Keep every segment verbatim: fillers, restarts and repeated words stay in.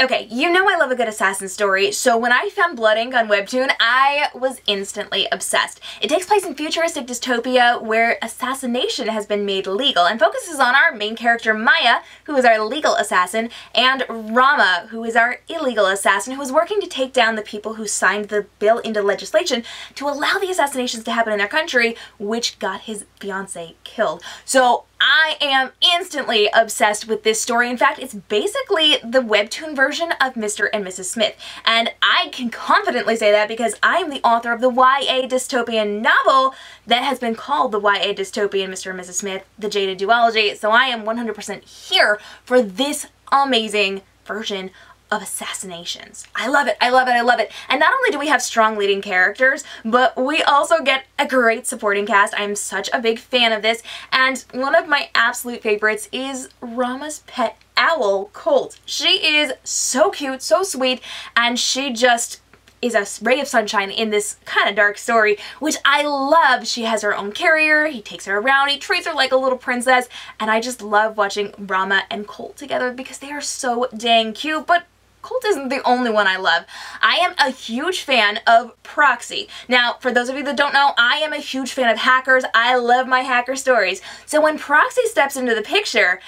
Okay, you know I love a good assassin story, so when I found Blood Ink on Webtoon, I was instantly obsessed. It takes place in futuristic dystopia where assassination has been made legal and focuses on our main character Maya, who is our legal assassin, and Rama, who is our illegal assassin, who is working to take down the people who signed the bill into legislation to allow the assassinations to happen in their country, which got his fiancée killed. So I am instantly obsessed with this story. In fact, it's basically the webtoon version of Mister and Missus Smith. And I can confidently say that because I am the author of the Y A dystopian novel that has been called the Y A dystopian Mister and Missus Smith, the Jada duology. So I am one hundred percent here for this amazing version of assassinations. I love it, I love it, I love it. And not only do we have strong leading characters, but we also get a great supporting cast. I'm such a big fan of this. And one of my absolute favorites is Rama's pet owl, Colt. She is so cute, so sweet, and she just is a ray of sunshine in this kind of dark story, which I love. She has her own carrier, he takes her around, he treats her like a little princess, and I just love watching Rama and Colt together because they are so dang cute. But Colt isn't the only one I love. I am a huge fan of Proxy. Now, for those of you that don't know, I am a huge fan of hackers. I love my hacker stories. So when Proxy steps into the picture,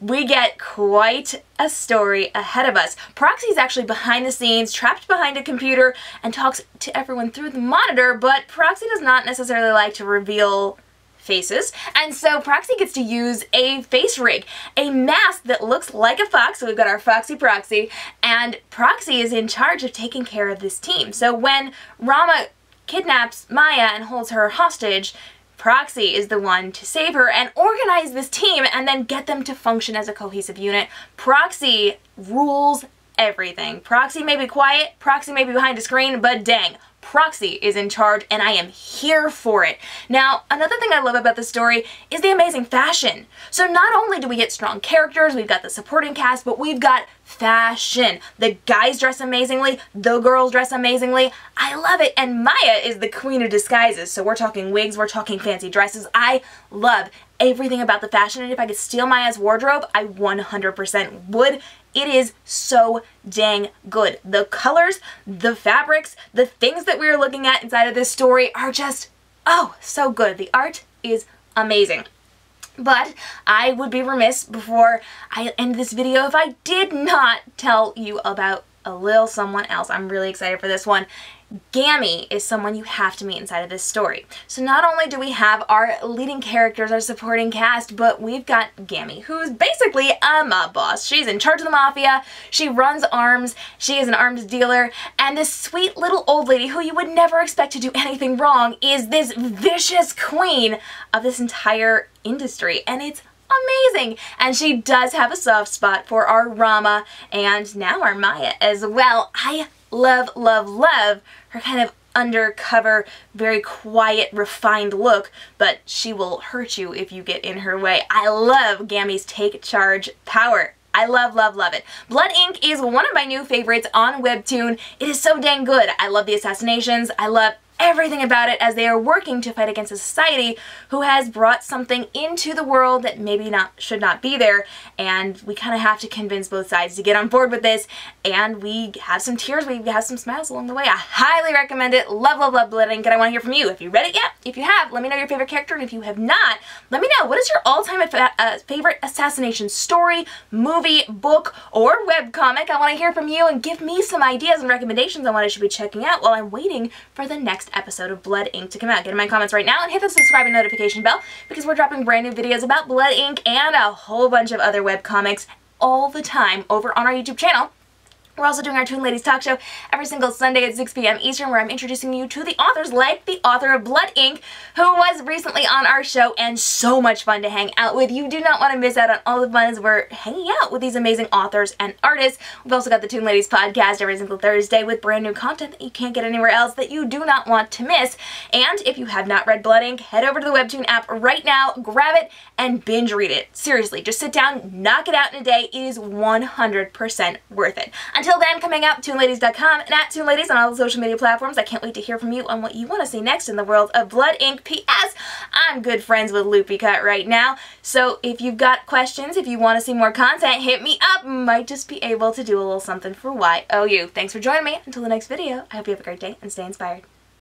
we get quite a story ahead of us. Proxy is actually behind the scenes, trapped behind a computer, and talks to everyone through the monitor, but Proxy does not necessarily like to reveal faces, and so Proxy gets to use a face rig, a mask that looks like a fox. So we've got our Foxy Proxy, and Proxy is in charge of taking care of this team. So when Rama kidnaps Maya and holds her hostage, Proxy is the one to save her and organize this team and then get them to function as a cohesive unit. Proxy rules everything. Proxy may be quiet, Proxy may be behind a screen, but dang, Proxy is in charge, and I am here for it. Now, another thing I love about this story is the amazing fashion. So not only do we get strong characters, we've got the supporting cast, but we've got fashion. The guys dress amazingly, the girls dress amazingly. I love it, and Maya is the queen of disguises. So we're talking wigs, we're talking fancy dresses. I love everything about the fashion, and if I could steal Maya's wardrobe, I one hundred percent would. It is so dang good. The colors, the fabrics, the things that we are looking at inside of this story are just, oh, so good. The art is amazing. But I would be remiss before I end this video if I did not tell you about a little someone else. I'm really excited for this one. Gammy is someone you have to meet inside of this story. So not only do we have our leading characters, our supporting cast, but we've got Gammy, who is basically a mob boss. She's in charge of the mafia, she runs arms, she is an arms dealer, and this sweet little old lady who you would never expect to do anything wrong is this vicious queen of this entire industry, and it's amazing. And she does have a soft spot for our Rama and now our Maya as well. I love, love, love her kind of undercover, very quiet, refined look, but she will hurt you if you get in her way. I love Gammy's take charge power. I love, love, love it. Blood Ink is one of my new favorites on Webtoon. It is so dang good. I love the assassinations. I love everything about it as they are working to fight against a society who has brought something into the world that maybe not should not be there, and we kind of have to convince both sides to get on board with this, and we have some tears, we have some smiles along the way. I highly recommend it. Love, love, love Blood Ink, and I want to hear from you. If you read it yet, if you have, let me know your favorite character, and if you have not, let me know what is your all-time uh, favorite assassination story, movie, book, or webcomic. I want to hear from you and give me some ideas and recommendations on what I should be checking out while I'm waiting for the next episode of Blood Ink to come out. Get in my comments right now and hit the subscribe and notification bell because we're dropping brand new videos about Blood Ink and a whole bunch of other webcomics all the time over on our YouTube channel. We're also doing our Toon Ladies talk show every single Sunday at six p m Eastern, where I'm introducing you to the authors like the author of Blood Ink, who was recently on our show and so much fun to hang out with. You do not want to miss out on all the fun as we're hanging out with these amazing authors and artists. We've also got the Toon Ladies podcast every single Thursday with brand new content that you can't get anywhere else that you do not want to miss. And if you have not read Blood Ink, head over to the Webtoon app right now, grab it, and binge read it. Seriously, just sit down, knock it out in a day. It is one hundred percent worth it. Until Until then, coming up, Toon Ladies dot com and at ToonLadies on all the social media platforms. I can't wait to hear from you on what you want to see next in the world of Blood Ink. P S I'm good friends with Loopycut right now, so if you've got questions, if you want to see more content, hit me up. Might just be able to do a little something for Y O U. Thanks for joining me. Until the next video, I hope you have a great day and stay inspired.